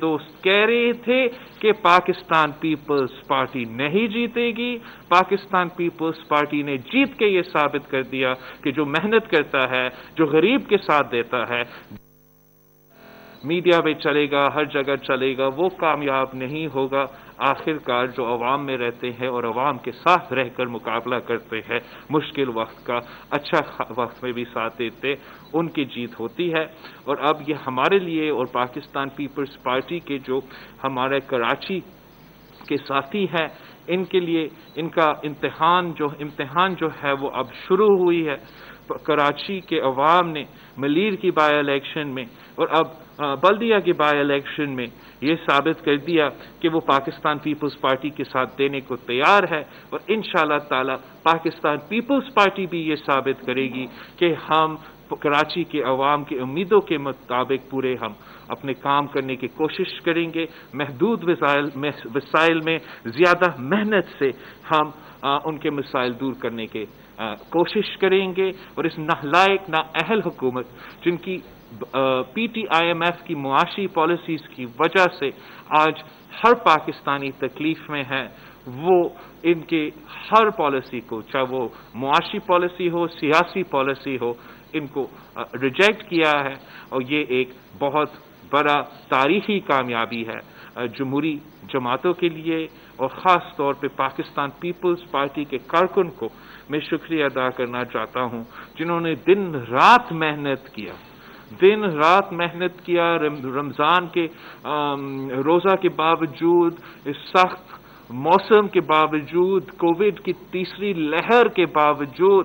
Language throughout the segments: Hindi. दोस्त कह रहे थे कि पाकिस्तान पीपल्स पार्टी नहीं जीतेगी, पाकिस्तान पीपल्स पार्टी ने जीत के ये साबित कर दिया कि जो मेहनत करता है, जो गरीब के साथ देता है, मीडिया पे चलेगा, हर जगह चलेगा, वो कामयाब नहीं होगा। आखिरकार जो अवाम में रहते हैं और अवाम के साथ रहकर मुकाबला करते हैं, मुश्किल वक्त का अच्छा वक्त में भी साथ देते, उनकी जीत होती है। और अब ये हमारे लिए और पाकिस्तान पीपल्स पार्टी के जो हमारे कराची के साथी हैं, इनके लिए इनका इम्तहान जो है वो अब शुरू हुई है। कराची के अवाम ने मलीर की बाय इलेक्शन में और अब बल्दिया के बाय इलेक्शन में ये साबित कर दिया कि वो पाकिस्तान पीपल्स पार्टी के साथ देने को तैयार है। और इंशाअल्लाह ताला पाकिस्तान पीपल्स पार्टी भी ये साबित करेगी कि हम कराची के अवाम की उम्मीदों के मुताबिक पूरे हम अपने काम करने की कोशिश करेंगे। महदूद वसाइल में ज़्यादा मेहनत से हम उनके मसाइल दूर करने के कोशिश करेंगे। और इस नालायक नाअहल हुकूमत जिनकी PTIMF की मुआशी पॉलिसीज़ की वजह से आज हर पाकिस्तानी तकलीफ में है, वो इनके हर पॉलिसी को, चाहे वो मुआशी पॉलिसी हो, सियासी पॉलिसी हो, इनको रिजेक्ट किया है। और ये एक बहुत बड़ा तारीखी कामयाबी है जमहूरी जमातों के लिए, और ख़ास तौर पे पाकिस्तान पीपल्स पार्टी के कारकुन को मैं शुक्रिया अदा करना चाहता हूँ, जिन्होंने दिन रात मेहनत किया, रमज़ान के रोज़ा के बावजूद, इस सख्त मौसम के बावजूद, कोविड की तीसरी लहर के बावजूद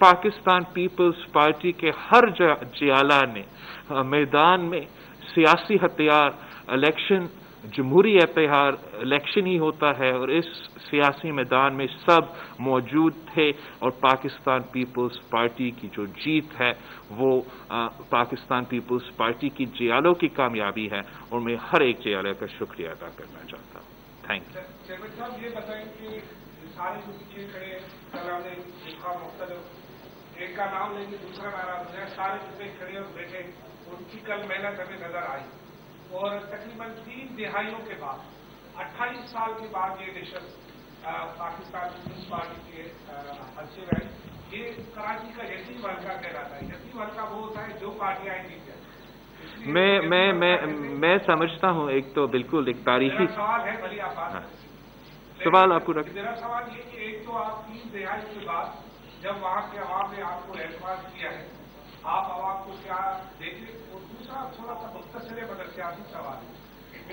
पाकिस्तान पीपल्स पार्टी के हर जियाला ने मैदान में सियासी हथियार, इलेक्शन जमहूरी एतहार इलेक्शन ही होता है, और इस सियासी मैदान में सब मौजूद थे। और पाकिस्तान पीपल्स पार्टी की जो जीत है वो पाकिस्तान पीपल्स पार्टी की जियालों की कामयाबी है, और मैं हर एक जियाला का शुक्रिया अदा करना चाहता हूँ। Thank you. चेयरमैन साहब, ये बताएं कि सारे जो पीछे खड़े नारे देखा, मुख्तलिफ एक का नाम लेंगे, दूसरा नाराज है, सारे पीछे खड़े और बैठे, उनकी कल मेहनत हमें नजर आई। और तकरीबन 3 दहाइयों के बाद, 28 साल के बाद ये नशस्त पाकिस्तान पीपल्स पार्टी के अच्छे रहे। ये कराची का यतीम हल्का कहलाता है। यतीम हल्का वो होता है जो पार्टियाँ जीत जाए। मैं समझता हूँ, एक तो बिल्कुल एक तारीखी सवाल है, भले आप सवाल आपको रख। मेरा सवाल ये कि एक तो आप 3 दहाई के बाद जब वहाँ के अवाम ने आपको एतमाद किया है, आप आवाम को क्या देखिए। और दूसरा थोड़ा सा मुख्तसर मदरसियासी सवाल है,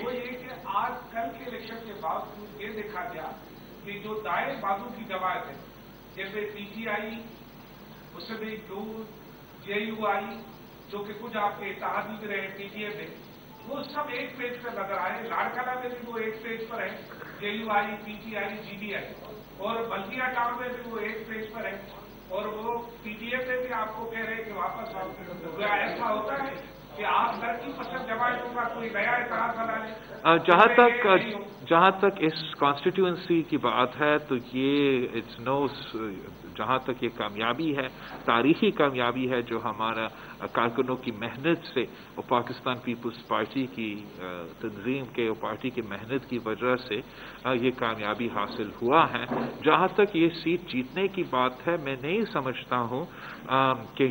वो ये कि आज कल के इलेक्शन के बाद ये देखा गया कि जो दाएं बाजू की जमात है, जैसे PTI, मुस्लिम लीग, JUI, जो कि कुछ आपके इत्तेहादी में रहे, PDM में, वो सब एक पेज पर नजर आए। लाड़काना में भी वो एक पेज पर है, JUI, PTI, GDI, और बल्दिया टाउन में भी वो एक पेज पर है। और वो PDM में भी आपको कह रहे हैं कि वापस आओ। ऐसा होता है कि आप घर की पसंद जमातों का कोई नया इतिहास बना लें। जहाँ तक इस कॉन्स्टिट्यूंसी की बात है, तो ये जहाँ तक ये कामयाबी है, तारीखी कामयाबी है, जो हमारा कारकुनों की मेहनत से और पाकिस्तान पीपल्स पार्टी की तंजीम के और पार्टी की मेहनत की वजह से ये कामयाबी हासिल हुआ है। जहाँ तक ये सीट जीतने की बात है, मैं नहीं समझता हूँ कि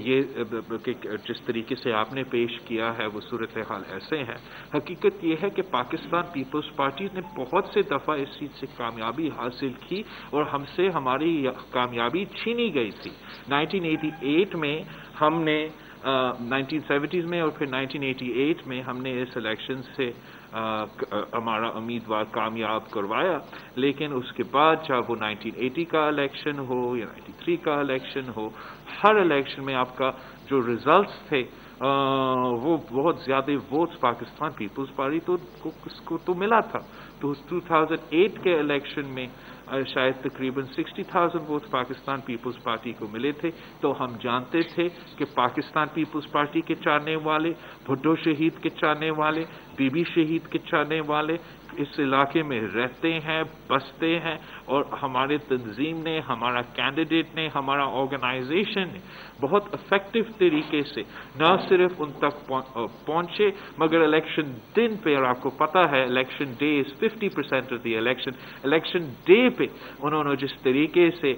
जिस तरीके से आपने पेश किया है वो सूरत हाल ऐसे है। हकीकत ये है कि पाकिस्तान पीपल्स पार्टी ने बहुत से दफ़ा इस सीट से कामयाबी हासिल की और हमसे हमारी कामयाबी छीनी गई थी। 1988 में हमने 1970s में और फिर 1988 में हमने इस इलेक्शन से हमारा उम्मीदवार कामयाब करवाया, लेकिन उसके बाद चाहे वो 1980 का इलेक्शन हो या 93 का इलेक्शन हो, हर इलेक्शन में आपका जो रिजल्ट्स थे वो बहुत ज़्यादा वोट्स पाकिस्तान पीपल्स पार्टी को तो मिला था। तो 2008 के इलेक्शन में शायद तकरीबन 60,000 वोट पाकिस्तान पीपल्स पार्टी को मिले थे। तो हम जानते थे कि पाकिस्तान पीपल्स पार्टी के चाहने वाले, भुट्टो शहीद के चाहने वाले, बीबी शहीद के चाहने वाले इस इलाके में रहते हैं, बसते हैं, और हमारे तंजीम ने, हमारा कैंडिडेट ने, हमारा ऑर्गेनाइजेशन ने बहुत इफेक्टिव तरीके से न सिर्फ उन तक पहुंचे मगर इलेक्शन दिन पे, और आपको पता है election day is 50% of the election, election day पे उन्होंने जिस तरीके से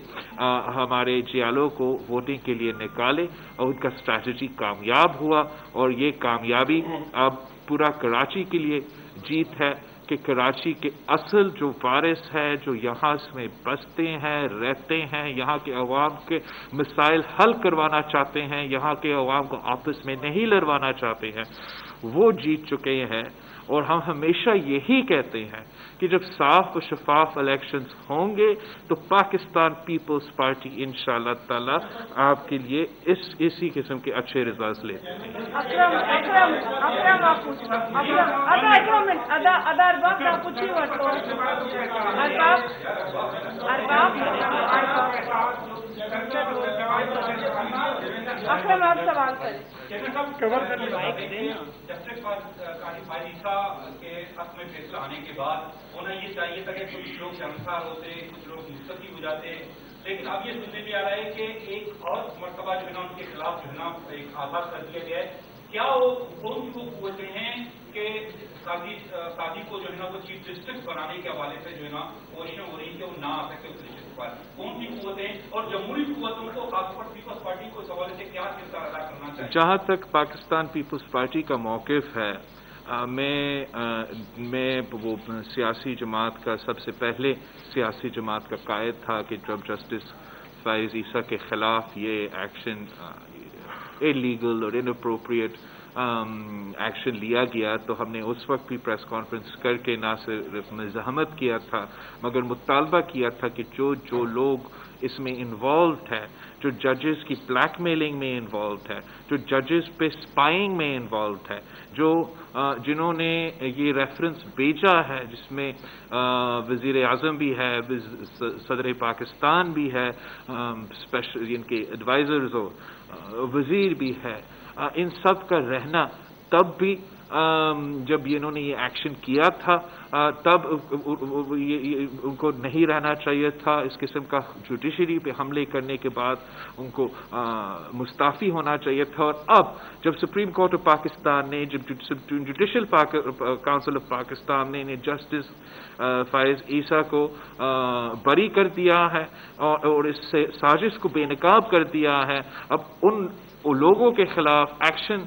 हमारे जियालों को वोटिंग के लिए निकाले और उनका स्ट्रैटेजी कामयाब हुआ, और ये कामयाबी अब पूरा कराची के लिए जीत है कि कराची के असल जो वारिस है, जो यहाँ में बसते हैं, रहते हैं, यहाँ के अवाम के मसाइल हल करवाना चाहते हैं, यहाँ के अवाम को आपस में नहीं लड़वाना चाहते हैं, वो जीत चुके हैं। और हम हमेशा यही कहते हैं कि जब साफ और शफाफ इलेक्शंस होंगे तो पाकिस्तान पीपल्स पार्टी इंशाअल्लाह ताला आपके लिए इसी किस्म के अच्छे रिजल्ट्स लेते हैं। जस्टिस फैज ईसा के हक में फैसला आने के बाद उन्हें ये चाहिए था कि कुछ लोग शर्मसार होते, कुछ लोग मुस्तकी हो जाते, लेकिन अब ये सुनने में आ रहा है कि एक और मरतबा जो है ना उनके खिलाफ जो है ना एक आजाद कर दिया गया है। क्या वो कौन को पूछते हैं कि शादी को जो है ना वो चीफ जस्टिस बनाने के हवाले से जो है ना कोशिश हो रही है कि वो ना आ सके उस रिश्ते पर, कौन सी कुतें हैं और जमहूरी कुतों को खासकर पीपल्स पार्टी को सवाल से क्या किरदार अदा करना चाहिए? जहाँ तक पाकिस्तान पीपल्स पार्टी का मौक़िफ़ है, मैं वो सियासी जमात का सबसे पहले सियासी जमात का कायद था कि जब जस्टिस फैज़ ईसा के खिलाफ ये एक्शन इलीगल और इनअप्रोप्रिएट एक्शन लिया गया तो हमने उस वक्त भी प्रेस कॉन्फ्रेंस करके ना सिर्फ मज़ाहमत किया था मगर मुतालबा किया था कि जो जो लोग इसमें इन्वॉल्व है, जो जजेस की ब्लैकमेलिंग में इन्वॉल्व है, जो जजेस पे स्पाइंग में इन्वॉल्व है, जो जिन्होंने ये रेफरेंस भेजा है जिसमें वज़ीर आज़म भी है, सदर पाकिस्तान भी है, स्पेशल इनके एडवाइज़र्स और वज़ीर भी है, इन सब का रहना तब भी जब इन्होंने ये एक्शन किया था तब उनको नहीं रहना चाहिए था। इस किस्म का जुडिशरी पे हमले करने के बाद उनको मुस्ताफ़ी होना चाहिए था। और अब जब सुप्रीम कोर्ट ऑफ पाकिस्तान ने, जब जुडिशल काउंसिल ऑफ पाकिस्तान ने जस्टिस फैज़ ईसा को बरी कर दिया है और इस साजिश को बेनकाब कर दिया है, अब उन लोगों के खिलाफ एक्शन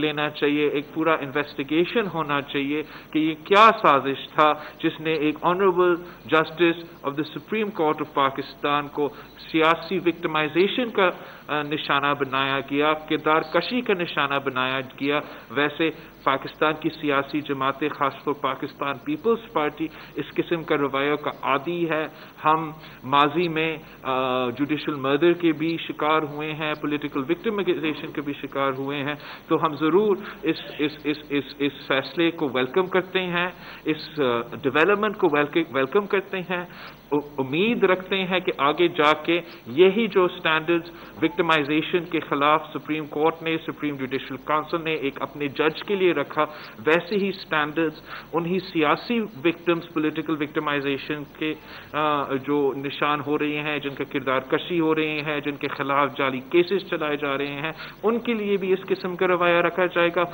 लेना चाहिए। एक पूरा इन्वेस्टिगेशन होना चाहिए कि ये क्या साजिश था जिसने एक honourable justice of the Supreme Court of Pakistan को सियासी विक्टिमाइजेशन का निशाना बनाया गया, किरदार कशी का निशाना बनाया गया। वैसे पाकिस्तान की सियासी जमातें खासतौर पाकिस्तान पीपल्स पार्टी इस किस्म का रवैया का आदी है। हम माजी में जुडिशल मर्डर के भी शिकार हुए हैं, पॉलिटिकल विक्टिमाइजेशन के भी शिकार हुए हैं, तो हम ज़रूर इस फैसले को वेलकम करते हैं, इस डेवलपमेंट को वेलकम करते हैं। उम्मीद रखते हैं कि आगे जाके यही जो स्टैंडर्ड्स विक्टिमाइजेशन के खिलाफ सुप्रीम कोर्ट ने, सुप्रीम जुडिशल काउंसिल ने एक अपने जज के लिए रखा, वैसे ही स्टैंडर्ड्स उन्हीं सियासी विक्टिम्स, पॉलिटिकल विक्टिमाइजेशन के जो निशान हो रहे हैं, जिनका किरदार कशी हो रहे हैं, जिनके खिलाफ जाली केसेस चलाए जा रहे हैं, उनके लिए भी इस किस्म का रवैया रखा जाएगा।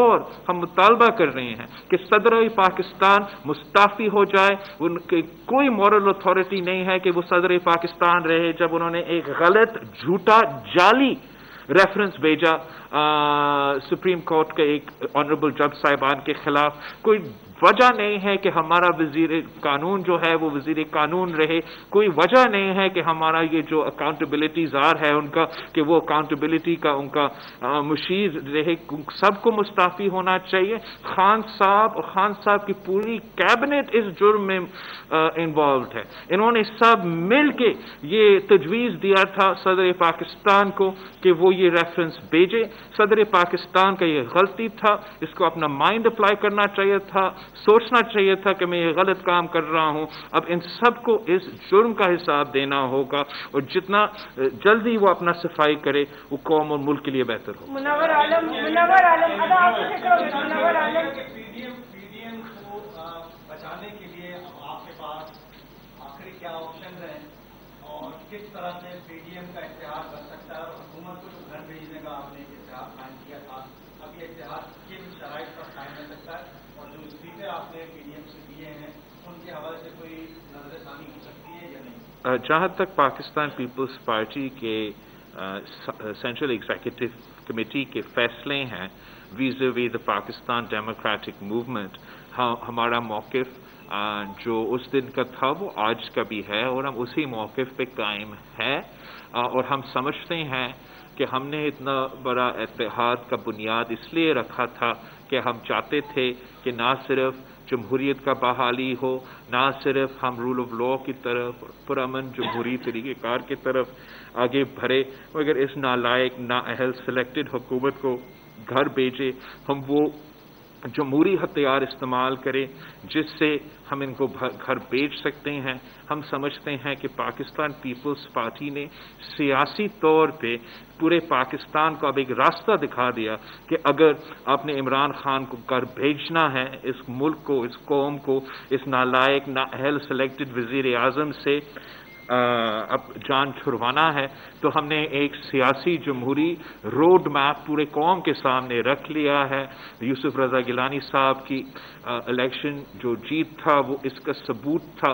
और हम मुतालबा कर रहे हैं कि सदर पाकिस्तान मुस्ताफ़ी हो जाए, उनके कोई मॉरल अथॉरिटी नहीं है कि वो सदर पाकिस्तान रहे जब उन्होंने एक गलत, झूठा, जाली रेफरेंस भेजा सुप्रीम कोर्ट के एक ऑनरेबल जज साहिबान के खिलाफ। कोई वजह नहीं है कि हमारा वजीर कानून जो है वो वजीर कानून रहे, कोई वजह नहीं है कि हमारा ये जो अकाउंटेबिलिटी जार है उनका, कि वो अकाउंटेबिलिटी का उनका मुशीर रहे। सबको मुस्ताफ़ी होना चाहिए। खान साहब और खान साहब की पूरी कैबिनेट इस जुर्म में इन्वॉल्व है। इन्होंने सब मिल के ये तजवीज़ दिया था सदर पाकिस्तान को कि वो ये रेफरेंस भेजे। सदर पाकिस्तान का ये गलती था, इसको अपना माइंड अप्लाई करना चाहिए था, सोचना चाहिए था कि मैं ये गलत काम कर रहा हूं। अब इन सबको इस जुर्म का हिसाब देना होगा और जितना जल्दी वो अपना सफाई करे वो कौम और मुल्क के लिए बेहतर हो। मुनव्वर आलम, पीडीएम को बचाने के लिए अब आपके पास आखिरी क्या ऑप्शन है और किस तरह से पीडीएम का इश्तेहार बन सकता है और हुकूमत को जो घर भेजने का आपने इश्तेहार कायम किया था अब ये इश्तेहार किन शराइत पर कायम रह सकता है और जो इस्तीफे आपने पीडीएम से दिए हैं उनके हवाले से कोई नजरसानी हो सकती है या नहीं? जहाँ तक पाकिस्तान पीपल्स पार्टी के सेंट्रल एग्जीक्यूटिव कमेटी के फैसले हैं vis-a-vis the Pakistan Democratic Movement, हमारा मौक़िफ़ जो उस दिन का था वो आज का भी है और हम उसी मौक़िफ़ पे कायम है और हम समझते हैं कि हमने इतना बड़ा इत्तेहाद का बुनियाद इसलिए रखा था कि हम चाहते थे कि ना सिर्फ जमहूरीत का बहाली हो, ना सिर्फ हम रूल ऑफ लॉ की तरफ पुरअमन जमहूरी तरीक़ेकार की तरफ आगे बढ़े मगर इस नालायक नाअहल सिलेक्टेड हुकूमत को घर भेजे। हम वो जमहूरी हथियार इस्तेमाल करें जिससे हम इनको घर भेज सकते हैं। हम समझते हैं कि पाकिस्तान पीपल्स पार्टी ने सियासी तौर पे पूरे पाकिस्तान को अब एक रास्ता दिखा दिया कि अगर आपने इमरान खान को घर भेजना है, इस मुल्क को, इस कौम को इस नालायक नाअहल सिलेक्टेड वज़ीर आज़म से अब जान छुड़वाना है, तो हमने एक सियासी जमहूरी रोड मैप पूरे कौम के सामने रख लिया है। यूसुफ रज़ा गिलानी साहब की इलेक्शन जो जीत था वो इसका सबूत था।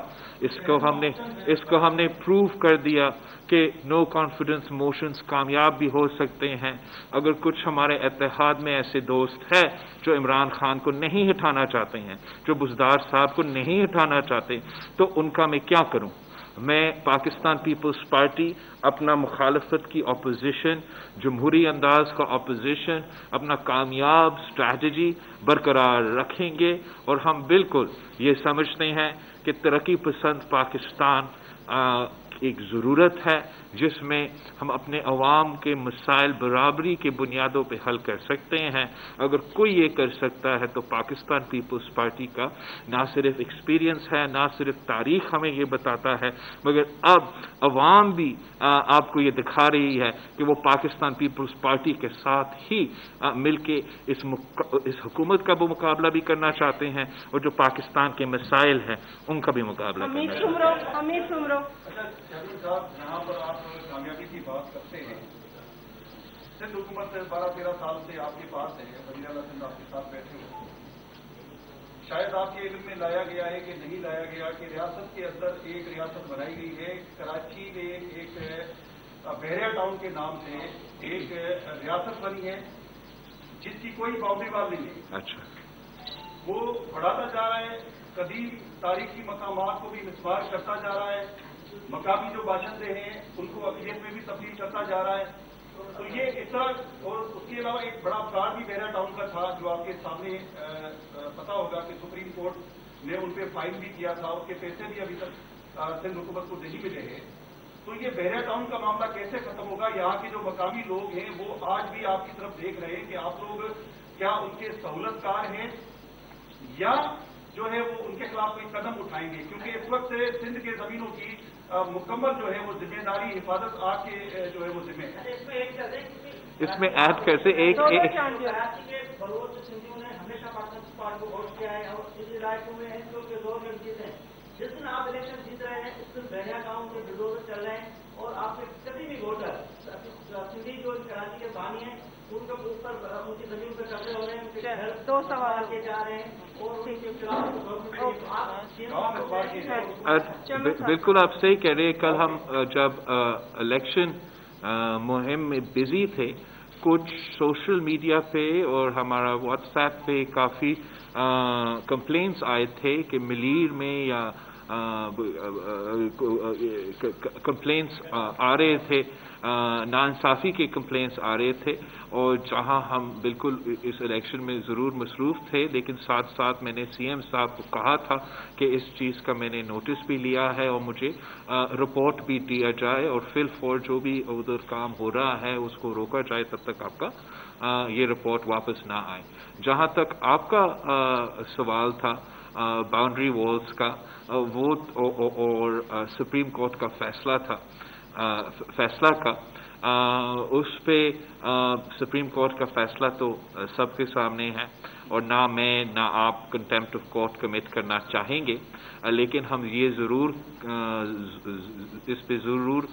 इसको हमने प्रूव कर दिया कि नो कॉन्फिडेंस मोशंस कामयाब भी हो सकते हैं अगर कुछ हमारे इत्तेहाद में ऐसे दोस्त हैं जो इमरान खान को नहीं हटाना चाहते हैं, जो बुज़दार साहब को नहीं हटाना चाहते, तो उनका मैं क्या करूँ। मैं पाकिस्तान पीपल्स पार्टी अपना मुखालफत की अपोजिशन, जमहूरी अंदाज का अपोजिशन, अपना कामयाब स्ट्रैटेजी बरकरार रखेंगे और हम बिल्कुल ये समझते हैं कि तरक्की पसंद पाकिस्तान एक ज़रूरत है जिसमें हम अपने अवाम के मसाइल बराबरी के बुनियादों पर हल कर सकते हैं। अगर कोई ये कर सकता है तो पाकिस्तान पीपल्स पार्टी का ना सिर्फ एक्सपीरियंस है, ना सिर्फ तारीख हमें ये बताता है, मगर अब अवाम भी आपको ये दिखा रही है कि वो पाकिस्तान पीपल्स पार्टी के साथ ही मिल के इस हुकूमत का वो मुकाबला भी करना चाहते हैं और जो पाकिस्तान के मसाइल हैं उनका भी मुकाबला करना चाहते हैं। शहबाज साहब, यहाँ पर आप कामयाबी की बात करते हैं। सिंध हुकूमत 12-13 साल से आपके पास है, वज़ीर-ए-आला सिंध आपके साथ बैठे हुए, शायद आपके इल्म में लाया गया है कि नहीं लाया गया कि रियासत के अंदर एक रियासत बनाई गई है। कराची में एक बहरिया टाउन के नाम से एक रियासत बनी है जिसकी कोई बाउंड्रीवाल नहीं है। अच्छा, वो बढ़ाता जा रहा है, कदीम तारीखी मकामात को भी मिसवार करता जा रहा है, मकामी जो बाशिंदे हैं उनको अक़लियत में भी तब्दील करता जा रहा है। तो ये इस तरह, और उसके अलावा एक बड़ा अपराध भी बहरिया टाउन का था जो आपके सामने पता होगा कि सुप्रीम कोर्ट ने उन पर फाइन भी किया था, उसके पैसे भी अभी तक सिंध हुकूमत को नहीं मिले हैं। तो ये बहरिया टाउन का मामला कैसे खत्म होगा? यहाँ के जो मकामी लोग हैं वो आज भी आपकी तरफ देख रहे हैं कि आप लोग क्या उनके सहूलतकार हैं या जो है वो उनके खिलाफ कोई कदम उठाएंगे, क्योंकि इस वक्त सिंध के जमीनों की मुकम्मल जो है वो जिम्मेदारी हिफाजत आपके जो है वो जिम्मे है। इसमें ऐड कैसे एक कराची के बलोच सिंधियों ने हमेशा पाकिस्तान पार्टी को वोट किया है और सिंधी इलाकों में हैं जो के दौर में जीते हैं। जिस दिन आप इलेक्शन जीत रहे हैं उस दिन बहरिया गांव के विरोध चल रहे हैं और आपके कभी भी वोटर सिंधी जो कराची के बानी है उनके ऊपर उनकी जमीन पर कब्जे हो रहे हैं, उनके घर दो सवाल के जा रहे हैं और उनके खिलाफ। बिल्कुल आप सही कह रहे हैं। कल हम जब इलेक्शन मुहिम में बिजी थे, कुछ सोशल मीडिया पे और हमारा व्हाट्सएप पे काफ़ी कंप्लेंट्स आए थे कि मलीर में या कंप्लेंट्स आ रहे थे, नाइंसाफ़ी के कंप्लेंट्स आ रहे थे और जहां हम बिल्कुल इस इलेक्शन में ज़रूर मसरूफ़ थे, लेकिन साथ साथ मैंने सीएम साहब को कहा था कि इस चीज़ का मैंने नोटिस भी लिया है और मुझे रिपोर्ट भी दिया जाए और फिल फॉर जो भी उधर काम हो रहा है उसको रोका जाए तब तक आपका ये रिपोर्ट वापस ना आए। जहां तक आपका सवाल था बाउंड्री वॉल्स का, वो और सुप्रीम कोर्ट का फैसला था, उस पे सुप्रीम कोर्ट का फैसला तो सबके सामने है और ना मैं ना आप कंटेम्प्ट ऑफ कोर्ट कमिट करना चाहेंगे, लेकिन हम ये ज़रूर इस पे ज़रूर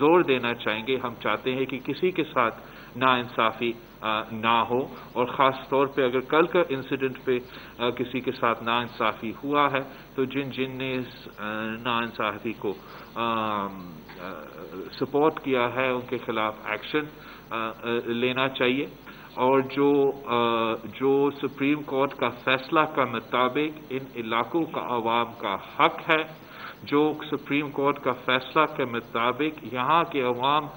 जोर देना चाहेंगे। हम चाहते हैं कि किसी के साथ नाइंसाफ़ी ना हो, और ख़ास तौर पे अगर कल का इंसिडेंट पे किसी के साथ नाइंसाफ़ी हुआ है तो जिन जिन ने इस नाइंसाफ़ी को सपोर्ट किया है उनके खिलाफ एक्शन लेना चाहिए। और जो सुप्रीम कोर्ट का फैसला का मुताबिक इन इलाकों का आवाम का हक है, जो सुप्रीम कोर्ट का फैसला के मुताबिक यहाँ के अवाम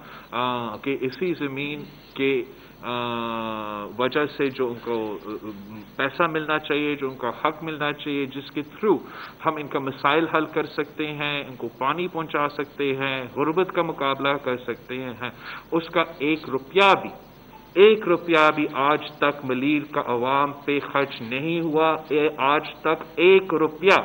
के इसी ज़मीन के वजह से जो उनको पैसा मिलना चाहिए, जो उनका हक मिलना चाहिए, जिसके थ्रू हम इनका मसाइल हल कर सकते हैं, इनको पानी पहुँचा सकते हैं, गुरबत का मुकाबला कर सकते हैं, उसका एक रुपया भी आज तक मलीर का अवाम पे खर्च नहीं हुआ। आज तक एक रुपया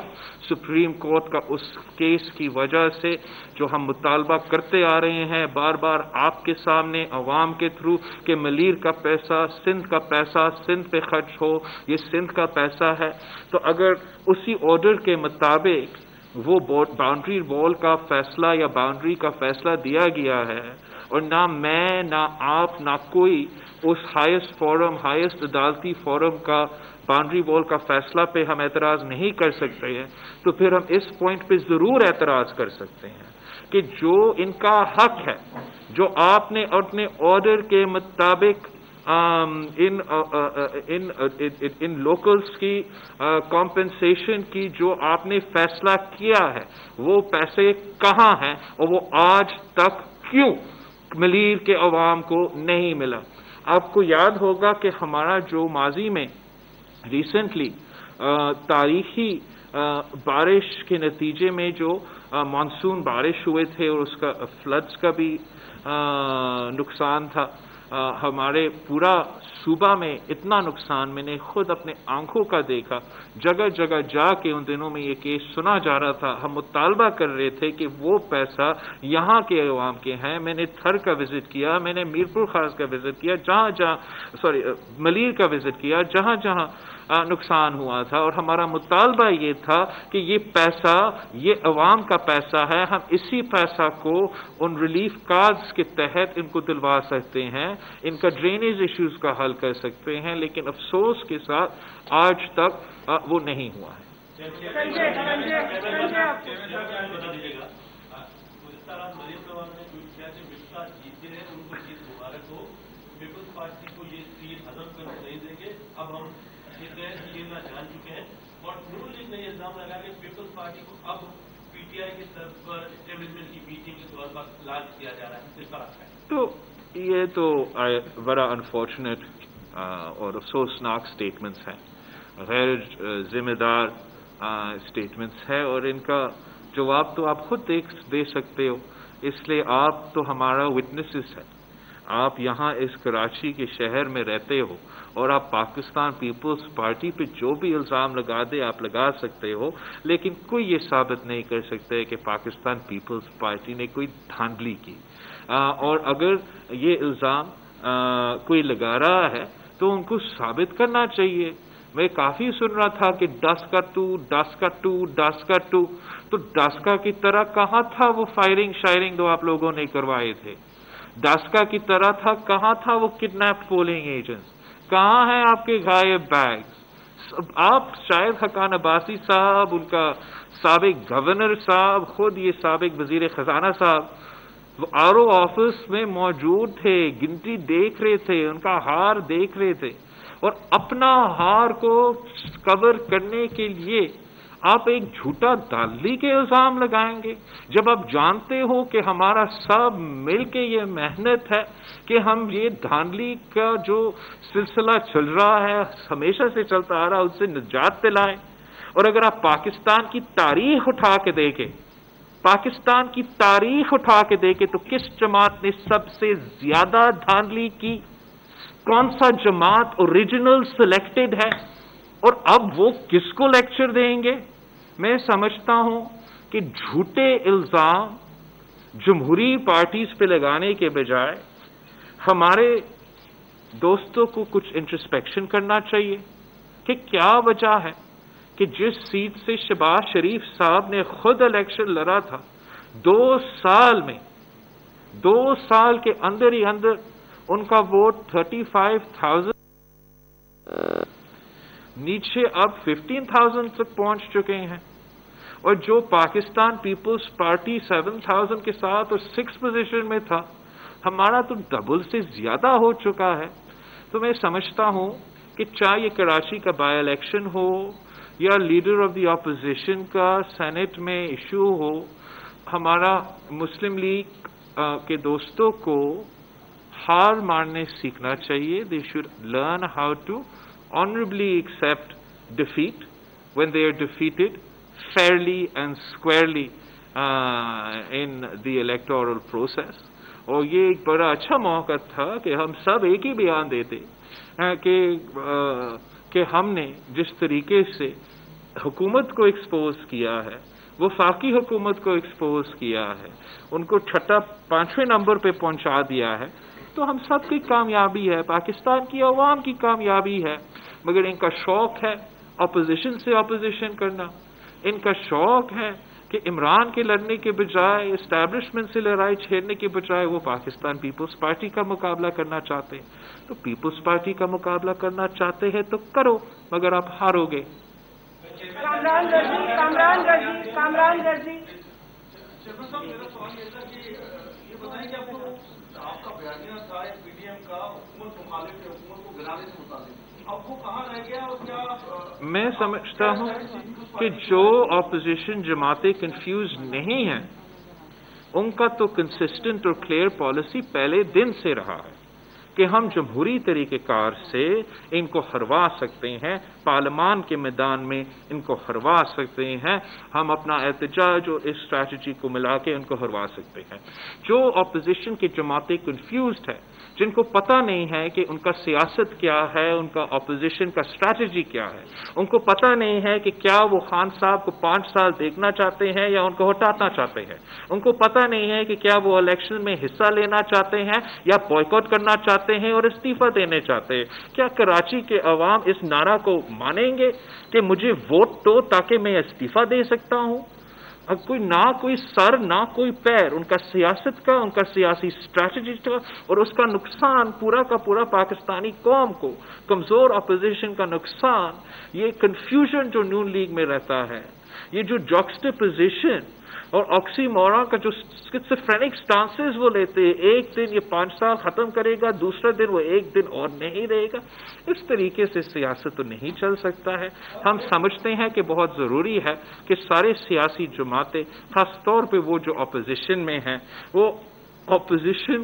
सुप्रीम कोर्ट का उस केस की वजह से जो हम मुतालबा करते आ रहे हैं बार बार आपके सामने अवाम के थ्रू कि मलीर का पैसा, सिंध का पैसा सिंध पे खर्च हो, ये सिंध का पैसा है। तो अगर उसी ऑर्डर के मुताबिक वो बाउंड्री वॉल का फैसला या बाउंड्री का फैसला दिया गया है, और ना मैं ना आप ना कोई उस हाईएस्ट अदालती फोरम का बाउंड्री वॉल का फैसला पे हम एतराज़ नहीं कर सकते हैं, तो फिर हम इस पॉइंट पे ज़रूर एतराज़ कर सकते हैं कि जो इनका हक है, जो आपने अपने ऑर्डर के मुताबिक इन लोकल्स की कॉम्पेंसेशन की जो आपने फैसला किया है, वो पैसे कहाँ हैं और वो आज तक क्यों मलीर के अवाम को नहीं मिला। आपको याद होगा कि हमारा जो माजी में रिसेंटली तारीखी बारिश के नतीजे में जो मानसून बारिश हुए थे और उसका फ्लड्स का भी नुकसान था, हमारे पूरा सूबा में इतना नुकसान मैंने खुद अपने आंखों का देखा। जगह जगह जाके उन दिनों में ये केस सुना जा रहा था। हम मुतालबा कर रहे थे कि वो पैसा यहाँ के अवाम के हैं। मैंने थर का विज़िट किया, मैंने मीरपुर खास का विज़िट किया, मलीर का विज़िट किया, जहाँ जहाँ नुकसान हुआ था, और हमारा मुतालबा ये था कि ये पैसा ये अवाम का पैसा है, हम इसी पैसा को उन रिलीफ कार्ड्स के तहत इनको दिलवा सकते हैं, इनका ड्रेनेज इश्यूज़ का हल कर सकते हैं, लेकिन अफसोस के साथ आज तक वो नहीं हुआ है। तो ये तो बड़ा अनफॉर्चुनेट और अफसोसनाक स्टेटमेंट्स हैं, गैर जिम्मेदार स्टेटमेंट्स हैं, और इनका जवाब तो आप खुद दे सकते हो। इसलिए आप तो हमारा विटनेसेस हैं। आप यहाँ इस कराची के शहर में रहते हो और आप पाकिस्तान पीपल्स पार्टी पे जो भी इल्ज़ाम लगा दे आप लगा सकते हो, लेकिन कोई ये साबित नहीं कर सकते कि पाकिस्तान पीपल्स पार्टी ने कोई धांधली की। और अगर ये इल्ज़ाम कोई लगा रहा है तो उनको साबित करना चाहिए। मैं काफ़ी सुन रहा था कि 10 का 2 तो 10 का की तरह कहाँ था वो फायरिंग शायरिंग जो आप लोगों ने करवाए थे? 10 का की तरह था कहाँ था वो किडनैप पोलिंग एजेंट्स? कहाँ हैं आपके गायब बैग्स? आप शायद हकान अब्बासी साहब, उनका साबिक गवर्नर साहब, खुद ये साबिक वजीर खजाना साहब आरओ ऑफिस में मौजूद थे, गिनती देख रहे थे, उनका हार देख रहे थे, और अपना हार को कवर करने के लिए आप एक झूठा धांधली के इल्ज़ाम लगाएंगे, जब आप जानते हो कि हमारा सब मिल के ये मेहनत है कि हम ये धांधली का जो सिलसिला चल रहा है, हमेशा से चलता आ रहा है, उससे निजात दिलाएं। और अगर आप पाकिस्तान की तारीख उठा के देखें तो किस जमात ने सबसे ज्यादा धांधली की? कौन सा जमात ओरिजिनल सिलेक्टेड है? और अब वो किसको लेक्चर देंगे? मैं समझता हूं कि झूठे इल्ज़ाम जमहूरी पार्टीज पे लगाने के बजाय हमारे दोस्तों को कुछ इंट्रोस्पेक्शन करना चाहिए। कि क्या वजह है कि जिस सीट से शहबाज शरीफ साहब ने खुद इलेक्शन लड़ा था, 2 साल के अंदर ही अंदर उनका वोट 35,000 नीचे अब 15,000 तक पहुंच चुके हैं, और जो पाकिस्तान पीपल्स पार्टी 7,000 के साथ और 6 पोजीशन में था, हमारा तो डबल से ज्यादा हो चुका है। तो मैं समझता हूं कि चाहे कराची का बाय इलेक्शन हो या लीडर ऑफ द ऑपोजिशन का सेनेट में इशू हो, हमारा मुस्लिम लीग के दोस्तों को हार मानने सीखना चाहिए। They should learn how to honorably accept defeat when they are defeated fairly and squarely in the electoral process. और ये एक बड़ा अच्छा मौका था कि हम सब एक ही बयान देते कि हमने जिस तरीके से हुकूमत को एक्सपोज किया है, वो फाकी हुकूमत को एक्सपोज किया है, उनको छठा पांचवें नंबर पे पहुंचा दिया है। तो हम सब की कामयाबी है, पाकिस्तान की अवाम की कामयाबी है, मगर इनका शौक है अपोजिशन से अपोजिशन करना, इनका शौक है कि इमरान के लड़ने के बजाय, इस्टेब्लिशमेंट से लड़ाई छेड़ने के बजाय वो पाकिस्तान पीपल्स पार्टी का मुकाबला करना चाहते हैं। तो पीपल्स पार्टी का मुकाबला करना चाहते हैं तो करो, मगर आप हारोगे। आपका बयानिया था पीडीएम का हुकूमत मुखालिफ है, हुकूमत को गिराने से मुताबिक अब वो कहां रह गया? और क्या मैं समझता हूं कि जो ऑपोजिशन जमातें कंफ्यूज नहीं हैं, उनका तो कंसिस्टेंट और क्लियर पॉलिसी पहले दिन से रहा है कि हम जमहूरी तरीक़ेकार से इनको हरवा सकते हैं, पार्लियामान के मैदान में इनको हरवा सकते हैं, हम अपना एहतजाज और इस स्ट्रैटेजी को मिला के इनको हरवा सकते हैं। जो अपोजिशन की जमातें कंफ्यूज है, जिनको पता नहीं है कि उनका सियासत क्या है, उनका अपोजिशन का स्ट्रैटेजी क्या है, उनको पता नहीं है कि क्या वो खान साहब को 5 साल देखना चाहते हैं या उनको हटाना चाहते हैं, उनको पता नहीं है कि क्या वो इलेक्शन में हिस्सा लेना चाहते हैं या बॉयकॉट करना चाहते हैं और इस्तीफा देने चाहते हैं। क्या कराची के अवाम इस नारा को मानेंगे कि मुझे वोट दो ताकि मैं इस्तीफा दे सकता हूँ? अब कोई सर ना कोई पैर, उनका सियासत का, उनका सियासी स्ट्रैटेजी का, और उसका नुकसान पूरा का पूरा पाकिस्तानी कौम को, कमजोर अपोजिशन का नुकसान, ये कंफ्यूजन जो नून लीग में रहता है, ये जो जॉक्सटापोजिशन और ऑक्सीमोरॉन का जो स्किज़ोफ्रेनिक स्टांसेस वो लेते हैं, एक दिन ये 5 साल खत्म करेगा, दूसरा दिन वो एक दिन और नहीं रहेगा, इस तरीके से सियासत तो नहीं चल सकता है। हम समझते हैं कि बहुत ज़रूरी है कि सारे सियासी जमातें, खासतौर पे वो जो अपोजिशन में हैं, वो अपोजिशन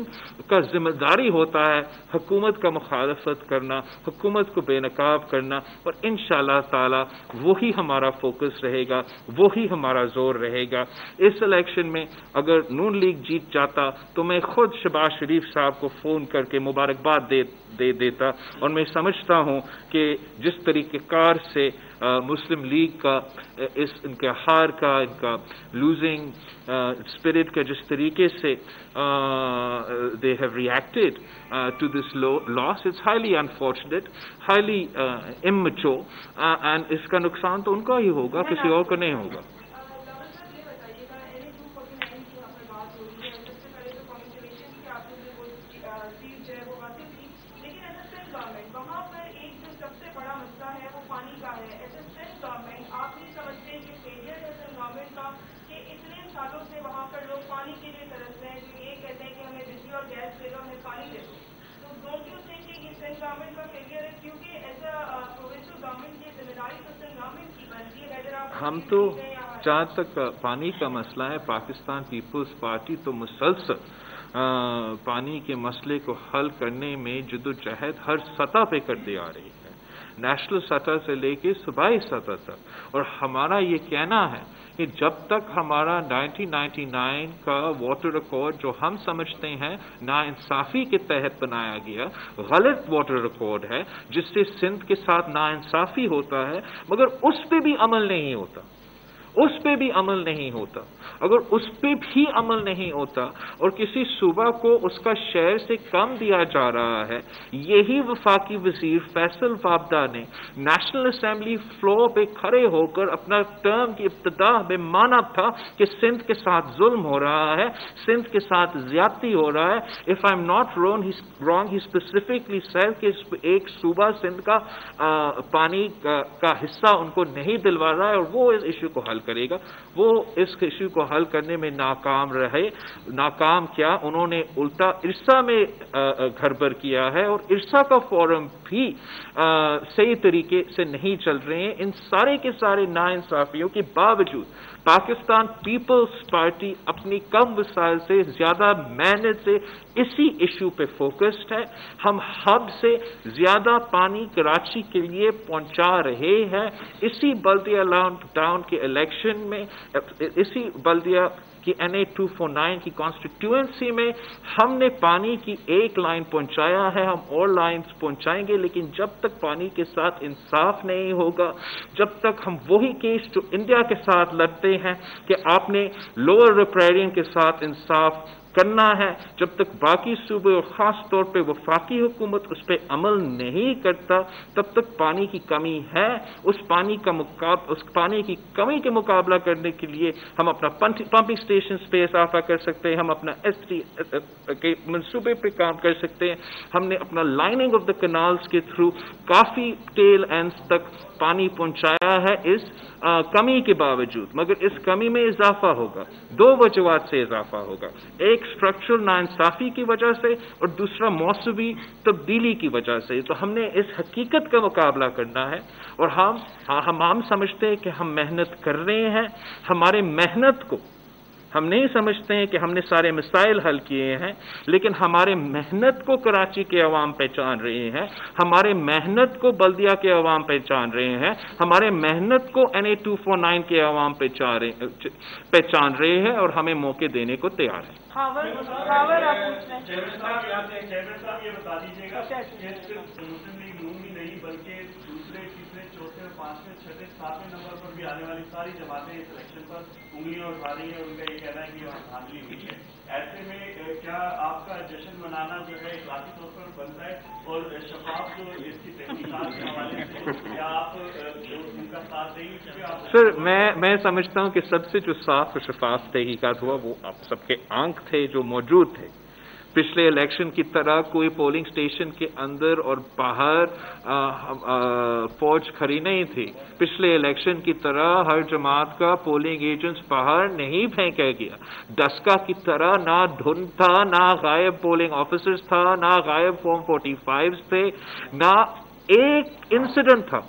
का जिम्मेदारी होता है हुकूमत का मुखालफत करना, हुकूमत को बेनकाब करना, और इंशाअल्लाह ताला वही हमारा फोकस रहेगा, वही हमारा जोर रहेगा। इस इलेक्शन में अगर नून लीग जीत जाता तो मैं खुद शहबाज शरीफ साहब को फ़ोन करके मुबारकबाद दे देता, और मैं समझता हूँ कि जिस तरीक़ेकार से मुस्लिम लीग का इस इनके हार का, इनका लूजिंग स्पिरिट का, जिस तरीके से they have reacted to this loss, it's highly unfortunate, highly immature, and इसका नुकसान तो उनका ही होगा, किसी और का नहीं होगा। हम तो जहाँ तक पानी का मसला है, पाकिस्तान पीपल्स पार्टी तो मुसलसल पानी के मसले को हल करने में जदोजहद हर सतह पे करते आ रही है, नेशनल सतह से लेके सूबाई सतह तक। और हमारा ये कहना है कि जब तक हमारा 1999 का वाटर रिकॉर्ड, जो हम समझते हैं नाइंसाफ़ी के तहत बनाया गया गलत वाटर रिकॉर्ड है, जिससे सिंध के साथ नाइंसाफ़ी होता है, मगर उस पर भी अमल नहीं होता, उस पे भी अमल नहीं होता। अगर उस पे भी अमल नहीं होता और किसी सूबा को उसका शेयर से कम दिया जा रहा है, यही वफाकी वजीर फैसल वावदा ने नेशनल असम्बली फ्लोर पे खड़े होकर अपना टर्म की इब्तदा में माना था कि सिंध के साथ जुल्म हो रहा है, सिंध के साथ ज्यादती हो रहा है। If I am not wrong he specifically said कि एक सूबा सिंध का पानी का हिस्सा उनको नहीं दिलवा रहा है और वो इस इशू को हल करेगा। वो इस इशू को हल करने में नाकाम रहे। नाकाम क्या, उन्होंने उल्टा इरसा में गड़बड़ किया है और इरसा का फोरम भी सही तरीके से नहीं चल रहे हैं। इन सारे के सारे नाइंसाफियों के बावजूद पाकिस्तान पीपल्स पार्टी अपनी कम वसाइल से ज्यादा मेहनत से इसी इशू पे फोकस्ड है। हम हब से ज्यादा पानी कराची के लिए पहुंचा रहे हैं। इसी बल्दिया टाउन के इलेक्शन में, इसी बल्दिया कि NA-249 की कॉन्स्टिट्यूएंसी में हमने पानी की एक लाइन पहुंचाया है, हम और लाइन्स पहुंचाएंगे। लेकिन जब तक पानी के साथ इंसाफ नहीं होगा, जब तक हम वही केस जो इंडिया के साथ लड़ते हैं कि आपने लोअर रिप्रेरियन के साथ इंसाफ करना है, जब तक बाकी सूबे और ख़ास तौर पे वफाकी हुकूमत उस पर अमल नहीं करता, तब तक पानी की कमी है। उस पानी की कमी के मुकाबला करने के लिए हम अपना पंपिंग स्टेशन पे इजाफा कर सकते हैं, हम अपना ST के मनसूबे पे काम कर सकते हैं। हमने अपना लाइनिंग ऑफ द कनाल्स के थ्रू काफ़ी टेल एंड्स तक पानी पहुंचाया है इस कमी के बावजूद। मगर इस कमी में इजाफा होगा, दो वजूहात से इजाफा होगा, एक स्ट्रक्चरल नाइंसाफी की वजह से और दूसरा मौसमी तब्दीली की वजह से। तो हमने इस हकीकत का मुकाबला करना है और हम समझते हैं कि हम मेहनत कर रहे हैं। हमारे मेहनत को हम नहीं समझते हैं कि हमने सारे मसाइल हल किए हैं, लेकिन हमारे मेहनत को कराची के अवाम पहचान रहे हैं, हमारे मेहनत को बल्दिया के अवाम पहचान रहे हैं, हमारे मेहनत को NA-249 के अवाम पहचान रहे हैं और हमें मौके देने को तैयार है। सर, मैं समझता हूँ कि सबसे जो साफ और शफाफ तहकीकात हुआ वो आप सबके आंख थे जो मौजूद थे। पिछले इलेक्शन की तरह कोई पोलिंग स्टेशन के अंदर और बाहर फौज खड़ी नहीं थी। पिछले इलेक्शन की तरह हर जमात का पोलिंग एजेंट्स बाहर नहीं फेंका गया। डस्का की तरह ना धुन था, ना गायब पोलिंग ऑफिसर्स था, ना गायब फॉर्म 45 थे, ना एक इंसिडेंट था,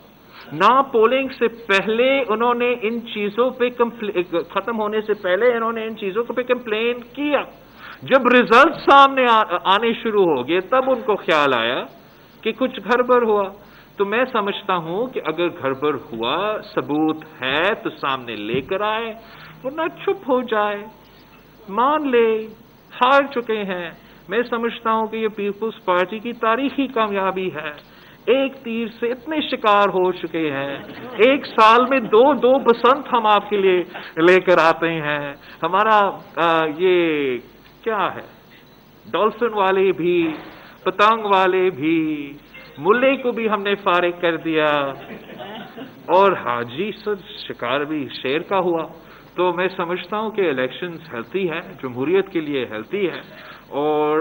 ना पोलिंग से पहले उन्होंने इन चीज़ों पे खत्म होने से पहले उन्होंने इन चीज़ों पे कंप्लेन किया। जब रिजल्ट सामने आने शुरू हो गए तब उनको ख्याल आया कि कुछ गड़बड़ हुआ। तो मैं समझता हूं कि अगर गड़बड़ हुआ, सबूत है तो सामने लेकर आए, वरना चुप हो जाए, मान ले हार चुके हैं। मैं समझता हूं कि ये पीपल्स पार्टी की तारीखी कामयाबी है। एक तीर से इतने शिकार हो चुके हैं, एक साल में दो बसंत हम आपके लिए लेकर आते हैं। हमारा ये क्या है, डॉल्फिन वाले भी, पतंग वाले भी, मुल्ले को भी हमने फारिग कर दिया और हाजी सर शिकार भी शेर का हुआ। तो मैं समझता हूं कि इलेक्शंस हेल्थी है, जमहूरियत के लिए हेल्थी है और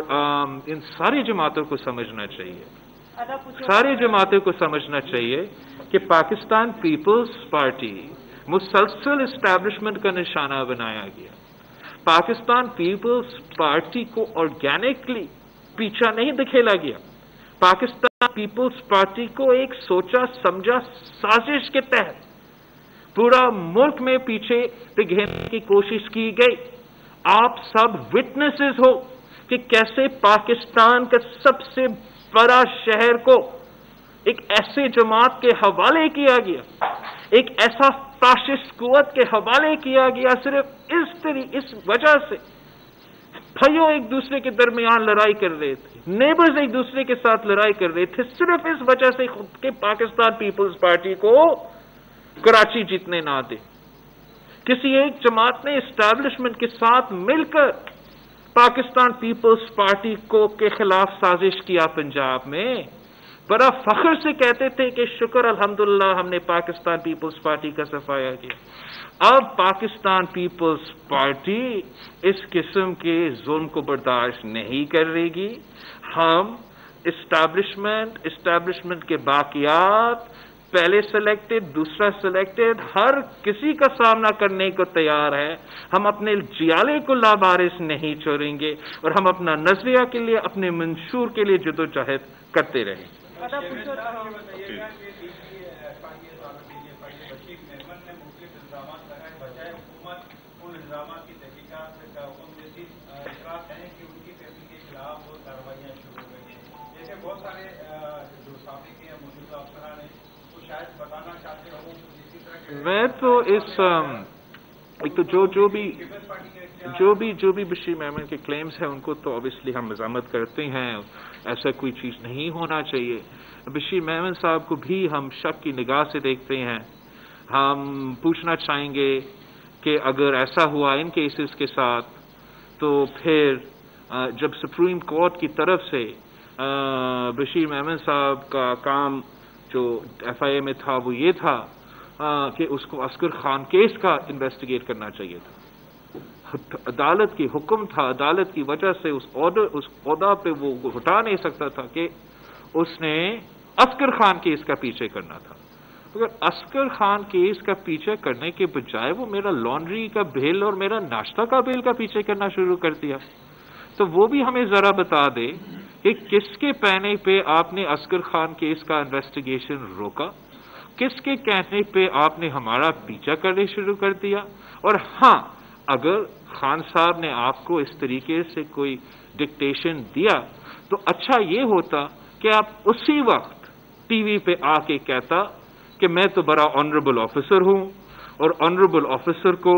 इन सारी जमातों को समझना चाहिए, सारी जमातों को समझना चाहिए कि पाकिस्तान पीपल्स पार्टी मुसलसल इस्टेब्लिशमेंट का निशाना बनाया गया। पाकिस्तान पीपल्स पार्टी को ऑर्गेनिकली पीछा नहीं दिखेला गया। पाकिस्तान पीपल्स पार्टी को एक सोचा समझा साजिश के तहत पूरा मुल्क में पीछे घेरने की कोशिश की गई। आप सब विटनेसेस हो कि कैसे पाकिस्तान का सबसे बड़ा शहर को एक ऐसे जमात के हवाले किया गया, एक ऐसा फासिस्ट कुवत के हवाले किया गया, सिर्फ इस वजह से। भाइयों एक दूसरे के दरमियान लड़ाई कर रहे थे, नेबर्स एक दूसरे के साथ लड़ाई कर रहे थे, सिर्फ इस वजह से खुद के पाकिस्तान पीपल्स पार्टी को कराची जीतने ना दे। किसी एक जमात ने इस्टेब्लिशमेंट के साथ मिलकर पाकिस्तान पीपल्स पार्टी को के खिलाफ साजिश किया पंजाब में। बड़ा फख्र से कहते थे कि शुक्र अल्हम्दुलिल्लाह हमने पाकिस्तान पीपल्स पार्टी का सफाया किया। अब पाकिस्तान पीपल्स पार्टी इस किस्म के जुल्म को बर्दाश्त नहीं करेगी। हम इस्टेब्लिशमेंट के बाकियात, पहले सिलेक्टेड, दूसरा सिलेक्टेड, हर किसी का सामना करने को तैयार है। हम अपने जियाले को लावारिस नहीं छोड़ेंगे और हम अपना नजरिया के लिए, अपने मंशूर के लिए जदोजहद करते रहेंगे। मैं तो इस एक तो जो भी बशीर महमूद के क्लेम्स हैं उनको तो ऑब्वियसली हम मज़ामत करते हैं, ऐसा कोई चीज़ नहीं होना चाहिए। बशीर महमूद साहब को भी हम शक की निगाह से देखते हैं। हम पूछना चाहेंगे कि अगर ऐसा हुआ इन केसेस के साथ तो फिर जब सुप्रीम कोर्ट की तरफ से बशीर महमूद साहब का काम जो FIA में था वो ये था कि उसको असगर खान केस का इन्वेस्टिगेट करना चाहिए था। अदालत की हुक्म था, अदालत की वजह से उस औहदा पे वो हटा नहीं सकता था कि उसने असगर खान केस का पीछे करना था। मगर असगर खान केस का पीछे करने के बजाय वो मेरा लॉन्ड्री का बिल और मेरा नाश्ता का बिल का पीछे करना शुरू कर दिया। तो वो भी हमें ज़रा बता दे कि किसके पैने पे आपने असगर खान केस का इन्वेस्टिगेशन रोका, किसके कहने पे आपने हमारा पीछा करने शुरू कर दिया। और हाँ, अगर खान साहब ने आपको इस तरीके से कोई डिक्टेशन दिया तो अच्छा ये होता कि आप उसी वक्त टीवी पे आके कहता कि मैं तो बड़ा ऑनरेबल ऑफिसर हूँ और ऑनरेबल ऑफिसर को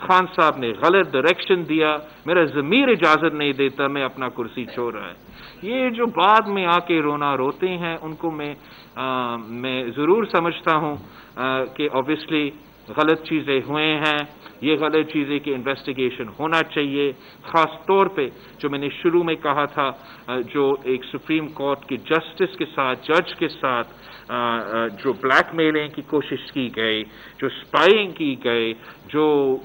खान साहब ने गलत डायरेक्शन दिया, मेरा ज़मीर इजाज़त नहीं देता, मैं अपना कुर्सी छोड़ रहा है। ये जो बाद में आके रोना रोते हैं उनको मैं ज़रूर समझता हूँ कि ऑब्वियसली गलत चीज़ें हुए हैं, ये गलत चीज़ें की इन्वेस्टिगेशन होना चाहिए। ख़ास तौर पे जो मैंने शुरू में कहा था, जो एक सुप्रीम कोर्ट की जस्टिस के साथ, जज के साथ जो ब्लैकमेलिंग की कोशिश की गई, जो स्पाइंग की गई, जो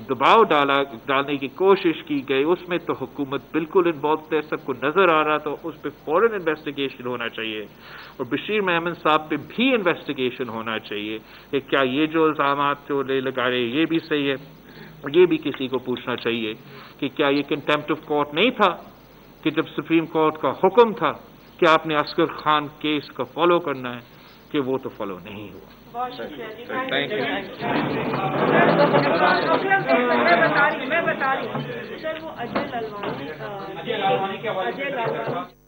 दबाव डालने की कोशिश की गई, उसमें तो हुकूमत बिल्कुल इन्वॉल्व थे, सबको नज़र आ रहा था। उस पर फ़ौरन इन्वेस्टिगेशन होना चाहिए और बशीर महमूद साहब पे भी इन्वेस्टिगेशन होना चाहिए कि क्या ये जो इल्ज़ाम जो लगा रहे ये भी सही है। ये भी किसी को पूछना चाहिए कि क्या ये कंटेम्प्ट ऑफ कोर्ट नहीं था कि जब सुप्रीम कोर्ट का हुक्म था कि आपने असगर खान केस का फॉलो करना है कि वो तो फॉलो नहीं हुआ। बहुत शुक्रिया जी, थैंक यू। मैं बता रही हूँ सर, वो अजय लालवानी